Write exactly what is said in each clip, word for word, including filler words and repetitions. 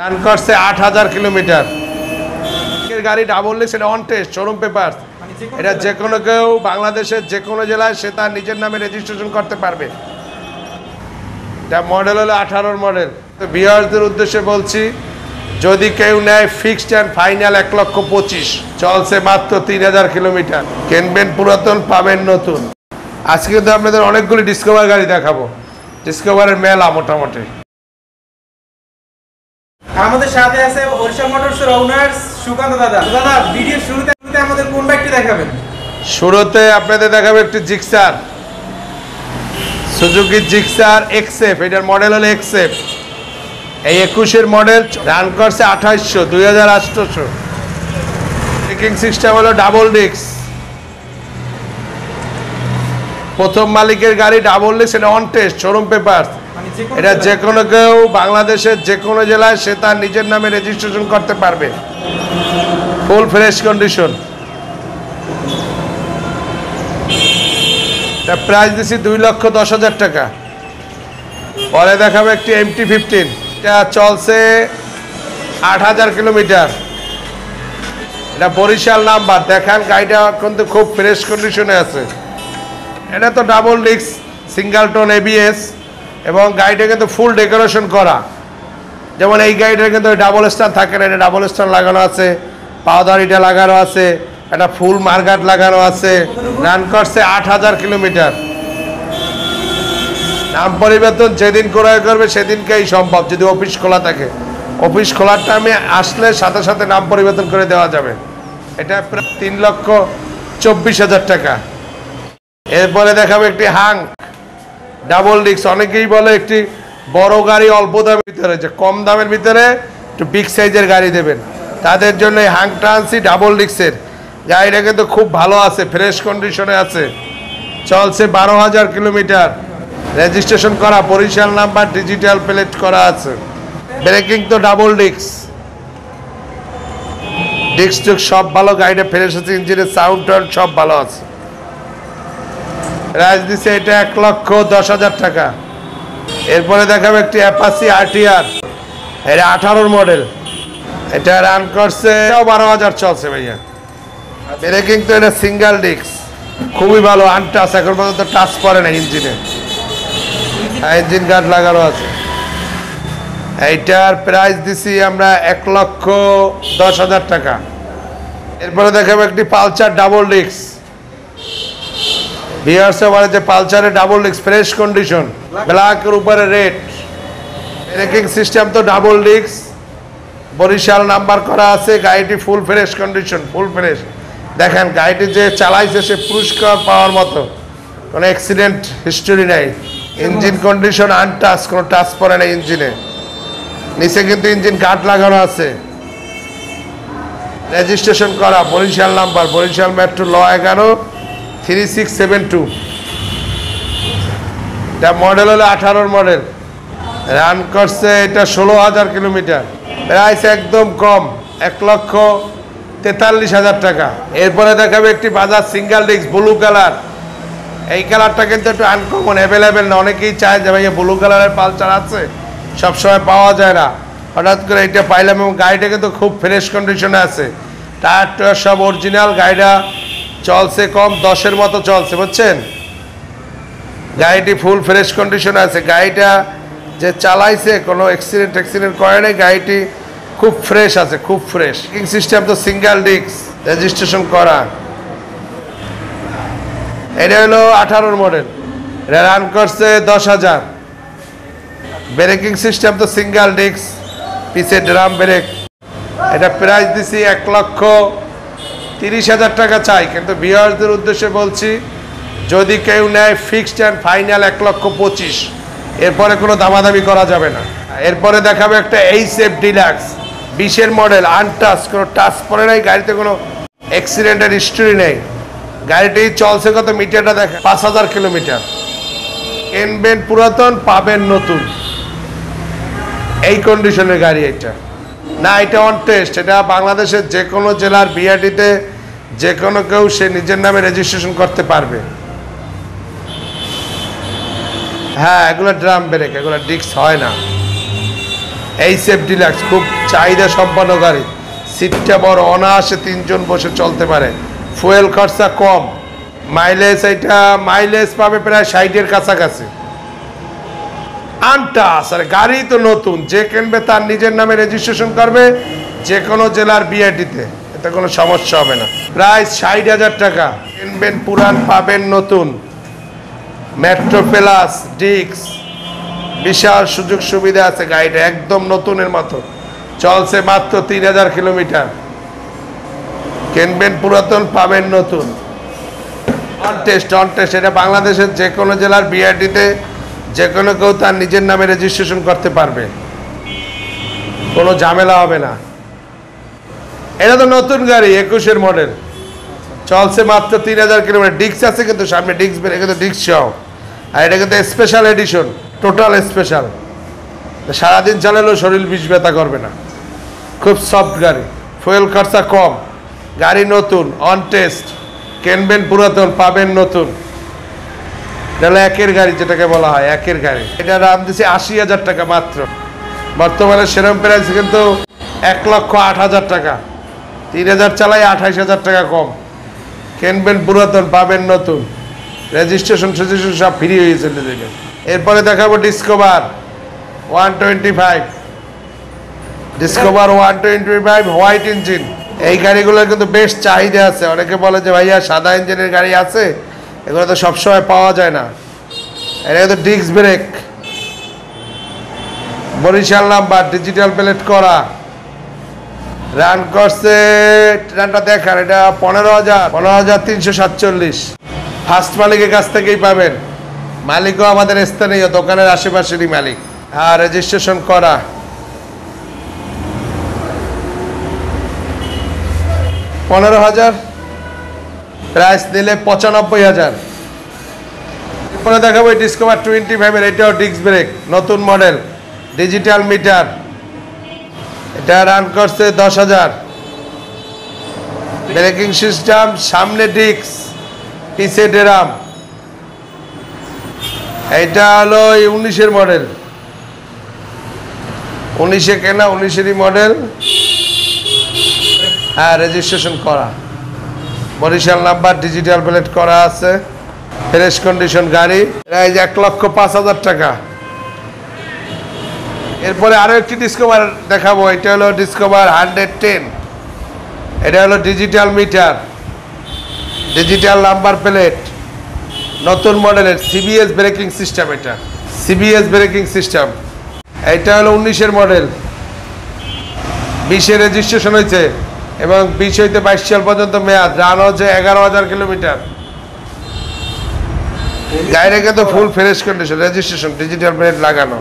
Run করছে আট হাজার কিলোমিটার গাড়ি double listed on test showroom paper. এটা যে কোনো কেউ বাংলাদেশের যে কোনো জেলায় সে তার নিজের নামে রেজিস্ট্রেশন করতে পারবে। এটা মডেল হলো আঠারোর মডেল। তো বিহারদের উদ্দেশ্যে বলছি, যদি কেউ নেয় ফিক্সড অ্যান্ড ফাইনাল এক লক্ষ পঁচিশ, চলছে মাত্র তিন হাজার কিলোমিটার। কিনবেন পুরাতন, পাবেন নতুন। আজকে কিন্তু আপনাদের অনেকগুলি ডিসকভার গাড়ি দেখাবো, ডিসকভারের মেলা মোটামুটি। আমাদের সাথে আছে ওরশা মোটরসের ওনার সুকান্ত দাদা। দাদা, ভিডিওর শুরুতে আমাদের কোন বাইকটি দেখাবেন? শুরুতে আপনাদের দেখাবো একটি জিক্সার, সুজুকি জিক্সার এক্সএফ। এটার মডেল হলো এক্সএফ। এই একুশের মডেল, রান করছে আঠাশশো, দুই হাজার আটশোশো। ব্রেকিং সিস্টেম হলো ডাবল ডিস্ক। প্রথম মালিকের গাড়ি ডাবল ডিস্ক, এটা অন টেস্ট শোরুম পেপার। এটা যে কোনো কেউ বাংলাদেশের যে কোনো জেলায় সে তার নিজের নামে রেজিস্ট্রেশন করতে পারবে। Full fresh condition. এটা প্রাইস দিছি দুই লক্ষ দশ হাজার টাকা। পরে দেখাবো একটি এমটি ফিফটিন। এটা চলছে আট হাজার কিলোমিটার। এটা বরিশাল নাম্বার। দেখান গাড়িটা কিন্তু খুব ফ্রেশ কন্ডিশনে আছে। এটা তো double disc, single tone ABS, এবং গাড়িটা কিন্তু ফুল ডেকোরেশন করা। যেমন এই গাড়িটা কিন্তু ডাবল স্টার থাকে না, এটা ডাবল স্টার লাগানো আছে, পাউদারিটা লাগানো আছে, একটা ফুল মার্গাট লাগানো আছে। রান করছে আট হাজার কিলোমিটার। নাম পরিবর্তন যেদিন ক্রয় করবে সেদিনকেই সম্ভব, যদি অফিস খোলা থাকে। অফিস খোলার টাইমে আসলে সাথে সাথে নাম পরিবর্তন করে দেওয়া যাবে। এটা প্রায় তিন লক্ষ চব্বিশ হাজার টাকা। এরপরে দেখাবো একটি হাঙ্ক ডাবল ডিস্ক। অনেকেই বলে একটি বড় গাড়ি অল্প দামের ভিতরে, যে কম দামের ভিতরে একটু বিগ সাইজের গাড়ি দেবেন, তাদের জন্য এই হাঙ্ক ট্রান্সি ডাবল ডিস্কের গাড়িটা কিন্তু খুব ভালো আছে, ফ্রেশ কন্ডিশনে আছে। চলছে বারো হাজার কিলোমিটার, রেজিস্ট্রেশন করা, বরিশাল নাম্বার, ডিজিটাল প্লেট করা আছে। ব্রেকিং তো ডাবল ডিস্ক, ডিস্ক টুক সব ভালো, গাড়িটা ফ্রেশ আছে, ইঞ্জিনের সাউন্ড টাউন্ড সব ভালো আছে। রাজ দিছে এটা এক লক্ষ দশ হাজার টাকা। এরপরে দেখাবো একটি অ্যাপাচি আরটিআর। এটা আঠারোর মডেল। এটা রান করছে বারো হাজার চলছে ভাইয়া। ব্রেকিং তো এটা সিঙ্গেল ডিস্ক, খুবই ভালো, আনটাচ, এখন পর্যন্ত টাচ করে না ইঞ্জিনে, ইঞ্জিন গার্ড লাগানো আছে। এইটার প্রাইস দিছি আমরা এক লক্ষ দশ হাজার টাকা। এরপরে দেখাবো একটি পালসার ডাবল ডিস্ক। বিহারসে বলে যে পালসারে ডাবল ডিস্ক, ফ্রেশ কন্ডিশন, ব্ল্যাকের উপরে রেড। ব্রেকিং সিস্টেম তো ডাবল ডিস্ক, বরিশাল নাম্বার করা আছে, গাড়িটি full fresh condition, full fresh. দেখেন গাড়িটি যে চালাইছে সে পুরস্কার পাওয়ার মতো, কোনো অ্যাক্সিডেন্ট হিস্টোরি নাই, ইঞ্জিন কন্ডিশন আনটাচ, কোনো টাচ পড়ে না ইঞ্জিনে, নিচে কিন্তু ইঞ্জিন গার্ড লাগানো আছে। রেজিস্ট্রেশন করা, বরিশাল নাম্বার, বরিশাল মেট্রো ল এগারো থ্রি সিক্স সেভেন টু। এটা মডেল হলো আঠারোর মডেল। রান করছে এটা ষোলো হাজার কিলোমিটার। প্রাইস একদম কম, এক লক্ষ তেতাল্লিশ হাজার টাকা। এরপরে দেখাবে একটি Bajaj single disc blue colour. এই কালারটা কিন্তু একটু আনকমন, অ্যাভেলেবেল না, অনেকেই চায় যে ভাইয়া ব্লু কালারের পালসার আছে, সবসময় পাওয়া যায় না, হঠাৎ করে এটা পাইলাম। এবং গাড়িটা কিন্তু খুব ফ্রেশ কন্ডিশনে আছে, টায়ার টায়ার সব অরিজিনাল। গাড়িটা চলছে কম, দশের মতো চলছে, বুঝছেন। গাড়িটি ফুল ফ্রেশ কন্ডিশন আছে, গাড়িটা যে চালাইছে কোনো অ্যাক্সিডেন্ট অ্যাক্সিডেন্ট করে নাই, গাড়িটি খুব ফ্রেশ আছে, খুব ফ্রেশ। ব্রেকিং সিস্টেম তো সিঙ্গেল ডিস্ক, রেজিস্ট্রেশন করা। এটা হলো আঠারোর মডেল। এটা রান করছে দশ হাজার। ব্রেকিং সিস্টেম তো সিঙ্গেল ডিস্ক, পিছে ড্রাম ব্রেক। এটা প্রাইস দিছি এক লক্ষ তিরিশ হাজার টাকা চাই, কিন্তু ভিউয়ারদের উদ্দেশ্যে বলছি, যদি কেউ নেয় ফিক্সড অ্যান্ড ফাইনাল এক লক্ষ পঁচিশ, এরপরে কোনো দামাদামি করা যাবে না। এরপরে দেখাবে একটা এইচএফ ডিলাক্স, বিশের মডেল, আনটাচ, কোনো টাচ পড়ে নাই, গাড়িতে কোনো অ্যাক্সিডেন্টের হিস্ট্রি নেই। গাড়িটি চলছে কত মিটারটা দেখে, পাঁচ হাজার কিলোমিটার। কিনবেন পুরাতন, পাবেন নতুন, এই কন্ডিশনের গাড়ি এটা না, এটা অন টেস্ট। এটা বাংলাদেশের যে কোনো জেলার বিআরটিতে যে কোনো কেউ সে নিজের নামে রেজিস্ট্রেশন করতে পারবে। হ্যাঁ, এগুলো ড্রাম ব্রেক, এগুলো ডিস্ক হয় না। এইচএফ ডিলাক্স খুব চাহিদা সম্পন্ন গাড়ি, সিটটা বড়, অনায়াসে তিনজন বসে চলতে পারে, ফুয়েল খরচা কম, মাইলেজ এটা মাইলেজ পাবে প্রায় ষাটের কাছাকাছি। আনটা আসলে গাড়ি তো নতুন, যে কিনবে তার নিজের নামে রেজিস্ট্রেশন করবে যে কোনো জেলার বিআইটিতে, এতে কোনো সমস্যা হবে না। প্রায় ষাট হাজার টাকা কিনবেন, পুরান পাবেন নতুন, মেট্রো প্লাস ডিক্স, বিশাল সুযোগ সুবিধা আছে। গাড়িটা একদম নতুনের মতো চলছে, মাত্র তিন হাজার কিলোমিটার, কিনবেন পুরাতন পাবেন নতুন। অন টেস্ট, অন টেস্ট এটা বাংলাদেশের যে কোনো জেলার বিআইটিতে যে কোনো কেউ তার নিজের নামে রেজিস্ট্রেশন করতে পারবে, কোনো ঝামেলা হবে না। এটা তো নতুন গাড়ি, একুশের মডেল, চলছে মাত্র তিন হাজার কিলোমিটার, ডিক্স আছে কিন্তু সামনে ডিক্স বের, কিন্তু ডিক্স সহ, আর এটা কিন্তু স্পেশাল এডিশন, টোটাল স্পেশাল, সারাদিন চালালেও শরীর বিষ ব্যথা করবে না, খুব সফট গাড়ি, ফুয়েল খরচা কম, গাড়ি নতুন, অন টেস্ট, কিনবেন পুরাতন পাবেন নতুন। তাহলে একের গাড়ি যেটাকে বলা হয় একের গাড়ি, এটা দাম দিচ্ছে আশি হাজার টাকা মাত্র, বর্তমানে সেরম প্রাইস কিন্তু এক লক্ষ আট হাজার টাকা, তিন হাজার চালাই আঠাইশ হাজার টাকা কম, কিনবেন পুরাতন পাবেন নতুন, রেজিস্ট্রেশন রেজিস্ট্রেশন সব ফ্রি হয়েছে। এরপরে দেখাবো Discover one twenty five Discover one twenty five white engine. এই গাড়িগুলোর কিন্তু বেশ চাহিদা আছে, অনেকে বলে যে ভাইয়া সাদা ইঞ্জিনের গাড়ি আছে, এগুলো তো সবসময় পাওয়া যায় না। এটা কিন্তু disc brake, Barishal number, digital plate করা, রান করছে, রানটা দেখার, এটা পনেরো হাজার পনেরো হাজার তিনশো সাতচল্লিশ, ফার্স্ট মালিকের কাছ থেকেই পাবেন, মালিকও আমাদের স্থানীয় দোকানের আশেপাশেরই মালিক, আর রেজিস্ট্রেশন করা। পনেরো হাজার প্রাইস দিলে পঁচানব্বই হাজার। এরপরে দেখাবো ডিসকভার টোয়েন্টি ফাইভের, এটাও ডিস্ক ব্রেক, নতুন মডেল, ডিজিটাল মিটার, এটা রান করছে দশ হাজার, ব্রেকিং সিস্টেম, সামনে ডিস্ক পিছে ড্রাম, এটা হলো উনিশের মডেল, উনিশে কেনা, উনিশেরই মডেল, হ্যাঁ রেজিস্ট্রেশন করা, বরিশাল নাম্বার, ডিজিটাল প্লেট করা আছে, ফ্রেশ কন্ডিশন গাড়ি, প্রাইস এক লক্ষ পাঁচ হাজার টাকা। এরপরে আরও একটি ডিসকভার দেখাবো, এটা হলো ডিসকভার হান্ড্রেড টেন, এটা হলো digital meter, digital number plate, নতুন মডেলের, সিবিএস ব্রেকিং সিস্টেম, এটা সিবিএস ব্রেকিং সিস্টেম, এটা হলো উনিশের মডেল, বিশে রেজিস্ট্রেশন হয়েছে এবং বিশ হইতে বাইশ সাল পর্যন্ত মেয়াদ, রান হচ্ছে এগারো হাজার কিলোমিটার, গাড়িটা কিন্তু full fresh condition, registration, digital brake লাগানো,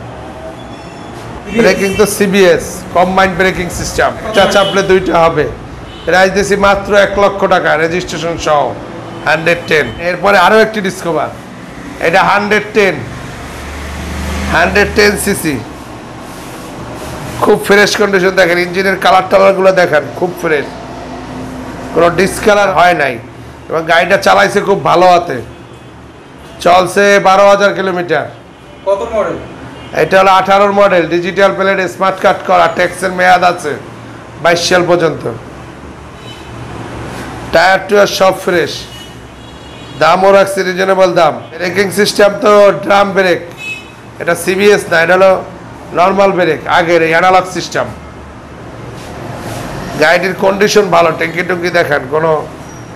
ব্রেকিং তো সিবিএস কম্বাইন্ড ব্রেকিং সিস্টেম, এটা চাপলে দুইটা হবে, প্রাইস দিয়েছি মাত্র এক লক্ষ টাকা রেজিস্ট্রেশন সহ, হান্ড্রেড টেন। এরপরে আরও একটি ডিসকভার, এটা hundred ten hundred ten CC, খুব ফ্রেশ কন্ডিশন, দেখেন ইঞ্জিনের কালার টালারগুলো দেখেন, খুব ফ্রেশ, কোনো ডিসকালার হয় নাই, এবং গাড়িটা চালাইছে খুব ভালো হাতে, চলছে বারো হাজার কিলোমিটার। কত মডেল? এটা হলো আঠারোর model, digital plate, smart card করা, ট্যাক্সের মেয়াদ আছে বাইশ সাল পর্যন্ত, টায়ার টুয়ার সব ফ্রেশ, দামও রাখছে রিজনেবল দাম, ব্রেকিং সিস্টেম তো ড্রাম ব্রেক, এটা সিবিএস না, এটা হলো নর্মাল ব্রেক, আগের এই অ্যানালগ সিস্টেম, গাড়িটির কন্ডিশন ভালো, ট্যাঙ্কি টুঙ্কি দেখেন কোনো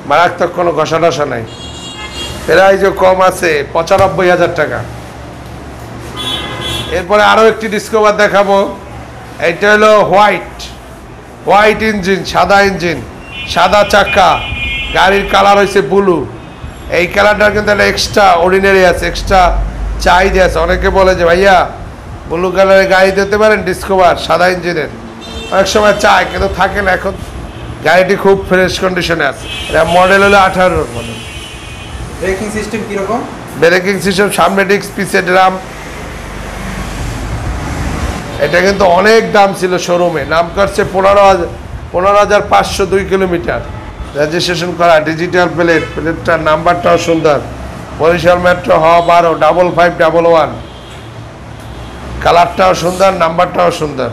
মারাত্মক কোনো ঘষা টসা নাই, প্রাইজও কম আছে পঁচানব্বই হাজার টাকা। এরপরে আরও একটি ডিসকভার দেখাবো, এটা হলো হোয়াইট, হোয়াইট ইঞ্জিন, সাদা ইঞ্জিন, সাদা চাকা, গাড়ির কালার হয়েছে ব্লু, এই কালারটার কিন্তু একটা এক্সট্রা অর্ডিনারি আছে, এক্সট্রা চাহিদা আছে, অনেকে বলে যে ভাইয়া ব্লু কালারের গাড়ি দিতে পারেন ডিসকভার সাদা ইঞ্জিনের, অনেক সময় চায় কিন্তু থাকে না, এখন গাড়িটি খুব ফ্রেশ কন্ডিশনে আছে, এটা মডেল হলো আঠারোর মডেল, ব্রেকিং সিস্টেম কীরকম? ব্রেকিং সিস্টেম সামনে ডিস্ক পিছে ড্রাম, এটা কিন্তু অনেক দাম ছিল শোরুমে, নাম করছে পনেরো হাজার পনেরো হাজার পাঁচশো দুই কিলোমিটার, রেজিস্ট্রেশন করা, ডিজিটাল প্লেট, প্লেটটার নাম্বারটাও সুন্দর, বরিশাল মেট্রো হ বারো ডাবল ফাইভ ডাবল ওয়ান, কালারটাও সুন্দর, নাম্বারটাও সুন্দর।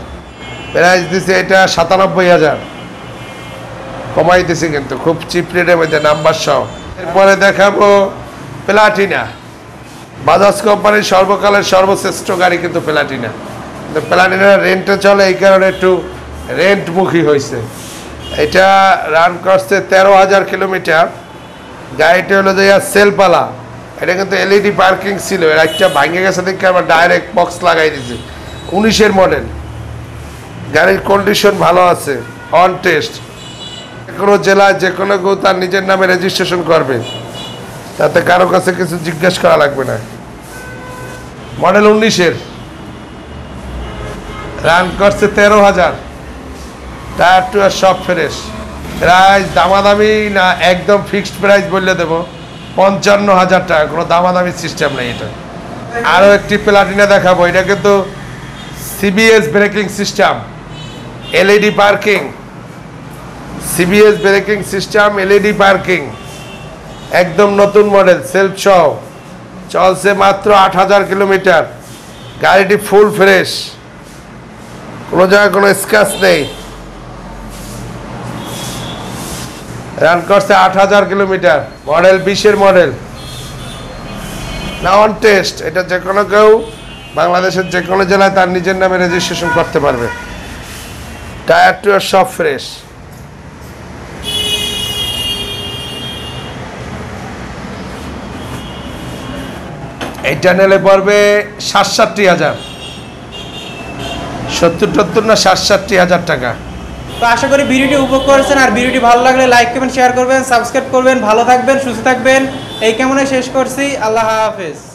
প্রাইস দিছে এটা সাতানব্বই হাজার, কমাই দিছে কিন্তু খুব চিপ রেটের মধ্যে নাম্বার সহ। এরপরে দেখাবো প্লাটিনা, বাজাজ কোম্পানির সর্বকালের সর্বশ্রেষ্ঠ গাড়ি কিন্তু প্লাটিনা। কিন্তু প্লাটিনা রেন্টে চলে, এই কারণে একটু রেন্টমুখী হয়েছে। এটা রান করছে তেরো হাজার কিলোমিটার। গাড়িটি হলো যে সেলপালা, এটা কিন্তু এলইডি পার্কিং ছিল, এর একটা ভাঙে গেছে দেখে আমরা ডাইরেক্ট বক্স লাগাই দিয়েছি। উনিশের মডেল, গাড়ির কন্ডিশন ভালো আছে, অন টেস্ট। যে কোনো জেলা যে কোনো কেউ তার নিজের নামে রেজিস্ট্রেশন করবে, তাতে কারো কাছে কিছু জিজ্ঞেস করা লাগবে না। মডেল উনিশের, রান করছে তেরো হাজার, টায়ার টু আর সব ফ্রেশ। প্রাইস দামাদামি না, একদম ফিক্সড প্রাইস বললে দেবো পঞ্চান্ন হাজার টাকা, কোনো দামাদামি সিস্টেম নেই। এটা আরও একটি প্লাটিনা দেখাবো, এটা কিন্তু CBS braking system, LED parking, CBS braking system, LED parking, একদম নতুন মডেল, সেলফ সহ, চলছে মাত্র আট হাজার কিলোমিটার। গাড়িটি ফুল ফ্রেশ, কোনো জায়গায় কোনো স্ক্র্যাচ নেই, রান করছে আট হাজার কিলোমিটার। মডেল বিশের মডেল, না অন টেস্ট। এটা যে কোনো কেউ বাংলাদেশের যে কোনো জেলায় তার নিজের নামে রেজিস্ট্রেশন করতে পারবে, টায়ার টু আর সব ফ্রেশ। এই টানেলে পড়বে সাতষট্টি হাজার, সত্তর টত্তর না সাতষট্টি হাজার টাকা। তো আশা করি ভিডিওটি উপভোগ করেছেন, আর ভিডিওটি ভালো লাগলে লাইক করবেন, শেয়ার করবেন, সাবস্ক্রাইব করবেন। ভালো থাকবেন, সুস্থ থাকবেন, এই কামনায় শেষ করছি। আল্লাহ হাফেজ।